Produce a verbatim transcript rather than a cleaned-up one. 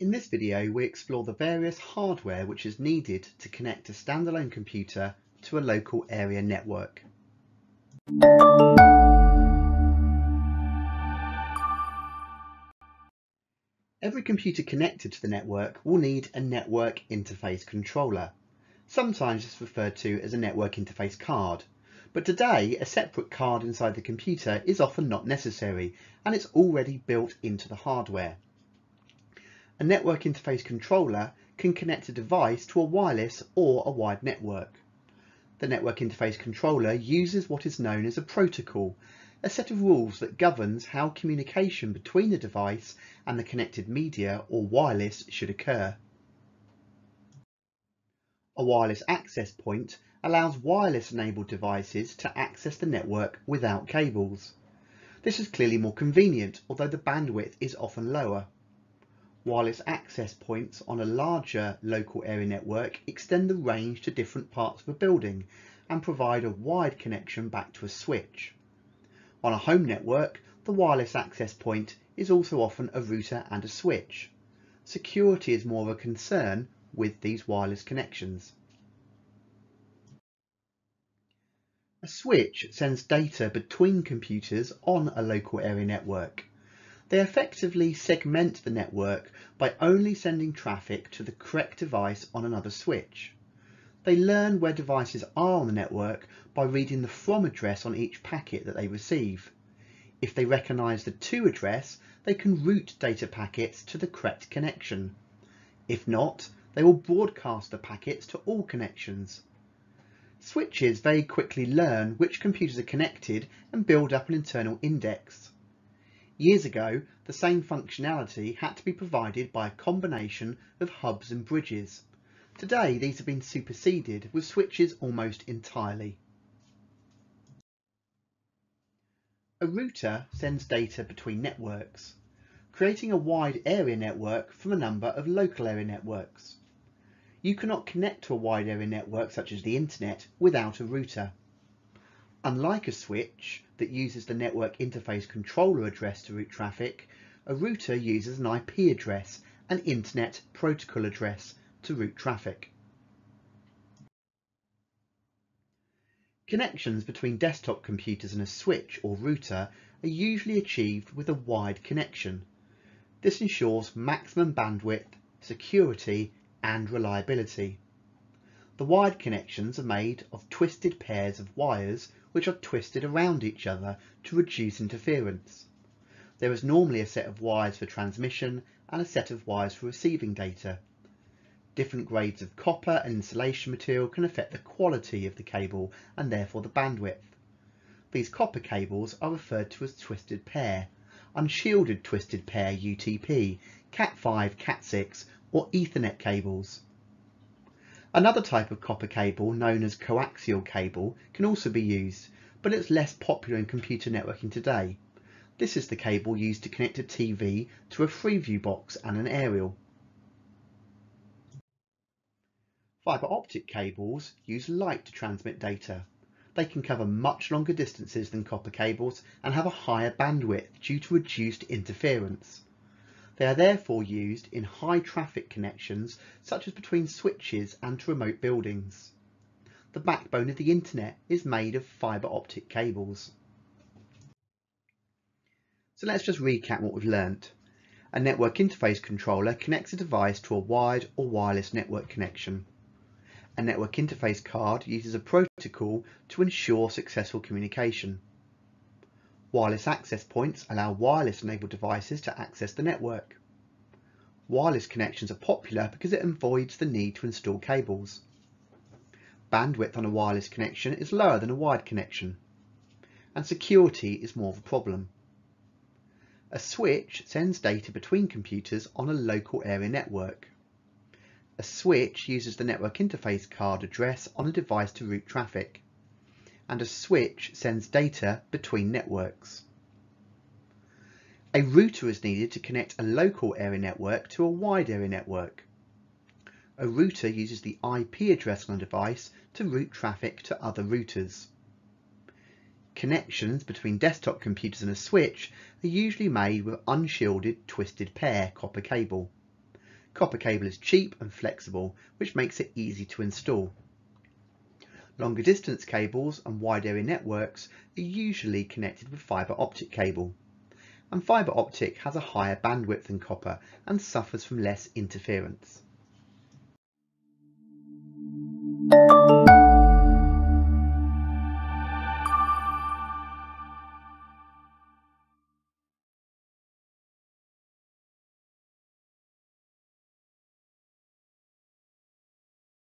In this video, we explore the various hardware which is needed to connect a standalone computer to a local area network. Every computer connected to the network will need a network interface controller. Sometimes it's referred to as a network interface card, but today a separate card inside the computer is often not necessary and it's already built into the hardware. A network interface controller can connect a device to a wireless or a wired network. The network interface controller uses what is known as a protocol, a set of rules that governs how communication between the device and the connected media or wireless should occur. A wireless access point allows wireless-enabled devices to access the network without cables. This is clearly more convenient, although the bandwidth is often lower. Wireless access points on a larger local area network extend the range to different parts of a building and provide a wired connection back to a switch. On a home network, the wireless access point is also often a router and a switch. Security is more of a concern with these wireless connections. A switch sends data between computers on a local area network. They effectively segment the network by only sending traffic to the correct device on another switch. They learn where devices are on the network by reading the from address on each packet that they receive. If they recognise the to address, they can route data packets to the correct connection. If not, they will broadcast the packets to all connections. Switches very quickly learn which computers are connected and build up an internal index. Years ago, the same functionality had to be provided by a combination of hubs and bridges. Today, these have been superseded with switches almost entirely. A router sends data between networks, creating a wide area network from a number of local area networks. You cannot connect to a wide area network such as the internet without a router. Unlike a switch that uses the network interface controller address to route traffic, a router uses an I P address, an internet protocol address, to route traffic. Connections between desktop computers and a switch or router are usually achieved with a wide connection. This ensures maximum bandwidth, security, and reliability. The wired connections are made of twisted pairs of wires which are twisted around each other to reduce interference. There is normally a set of wires for transmission and a set of wires for receiving data. Different grades of copper and insulation material can affect the quality of the cable and therefore the bandwidth. These copper cables are referred to as twisted pair, unshielded twisted pair U T P, Cat five, Cat six or Ethernet cables. Another type of copper cable, known as coaxial cable, can also be used, but it's less popular in computer networking today. This is the cable used to connect a T V to a Freeview box and an aerial. Fibre optic cables use light to transmit data. They can cover much longer distances than copper cables and have a higher bandwidth due to reduced interference. They are therefore used in high traffic connections such as between switches and to remote buildings. The backbone of the internet is made of fibre optic cables. So let's just recap what we've learnt. A network interface controller connects a device to a wired or wireless network connection. A network interface card uses a protocol to ensure successful communication. Wireless access points allow wireless-enabled devices to access the network. Wireless connections are popular because it avoids the need to install cables. Bandwidth on a wireless connection is lower than a wired connection. And security is more of a problem. A switch sends data between computers on a local area network. A switch uses the network interface card address on a device to route traffic. And a switch sends data between networks. A router is needed to connect a local area network to a wide area network. A router uses the I P address on a device to route traffic to other routers. Connections between desktop computers and a switch are usually made with unshielded twisted pair copper cable. Copper cable is cheap and flexible, which makes it easy to install. Longer distance cables and wide area networks are usually connected with fibre optic cable. And fibre optic has a higher bandwidth than copper and suffers from less interference.